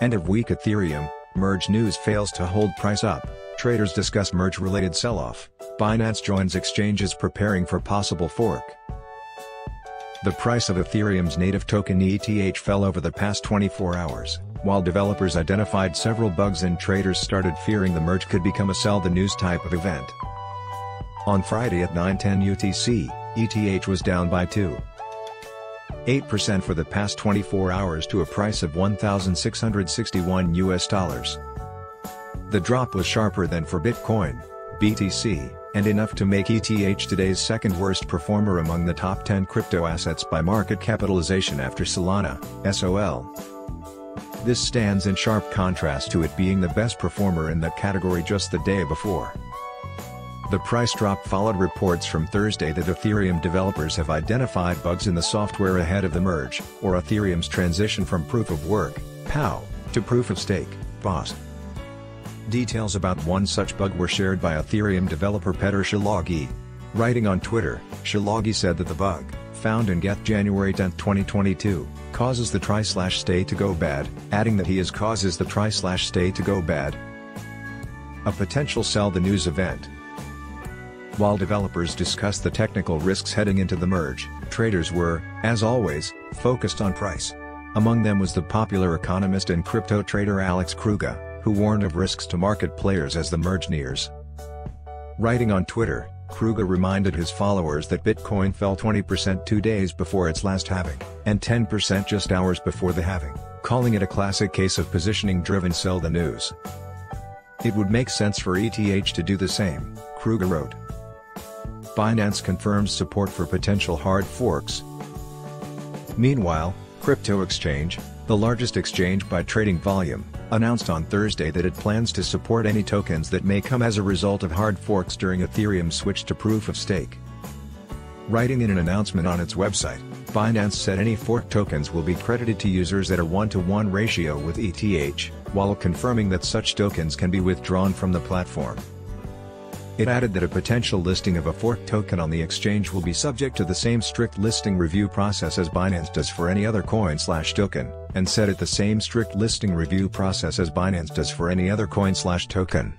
End of week Ethereum, merge news fails to hold price up, traders discuss merge-related sell-off, Binance joins exchanges preparing for possible fork. The price of Ethereum's native token ETH fell over the past 24 hours, while developers identified several bugs and traders started fearing the merge could become a sell-the-news type of event. On Friday at 9:10 UTC, ETH was down by 2.8% for the past 24 hours to a price of $1,661. The drop was sharper than for Bitcoin, BTC, and enough to make ETH today's second-worst performer among the top 10 crypto assets by market capitalization after Solana, SOL. This stands in sharp contrast to it being the best performer in that category just the day before. The price drop followed reports from Thursday that Ethereum developers have identified bugs in the software ahead of the merge, or Ethereum's transition from proof-of-work, POW, to proof-of-stake, POS. Details about one such bug were shared by Ethereum developer Péter Szilágyi. Writing on Twitter, Szilágyi said that the bug, found in Geth January 10, 2022, causes the try/stay to go bad, adding that he is causes the try/stay to go bad. A potential sell the news event. While developers discussed the technical risks heading into the merge, traders were, as always, focused on price. Among them was the popular economist and crypto trader Alex Kruger, who warned of risks to market players as the merge nears. Writing on Twitter, Kruger reminded his followers that Bitcoin fell 20% 2 days before its last halving, and 10% just hours before the halving, calling it a classic case of positioning-driven sell the news. It would make sense for ETH to do the same, Kruger wrote. Binance confirms support for potential hard forks. Meanwhile, Crypto Exchange, the largest exchange by trading volume, announced on Thursday that it plans to support any tokens that may come as a result of hard forks during Ethereum's switch to proof-of-stake. Writing in an announcement on its website, Binance said any fork tokens will be credited to users at a 1-to-1 ratio with ETH, while confirming that such tokens can be withdrawn from the platform. It added that a potential listing of a fork token on the exchange will be subject to the same strict listing review process as Binance does for any other coin/token, and said it the same strict listing review process as Binance does for any other coin/token.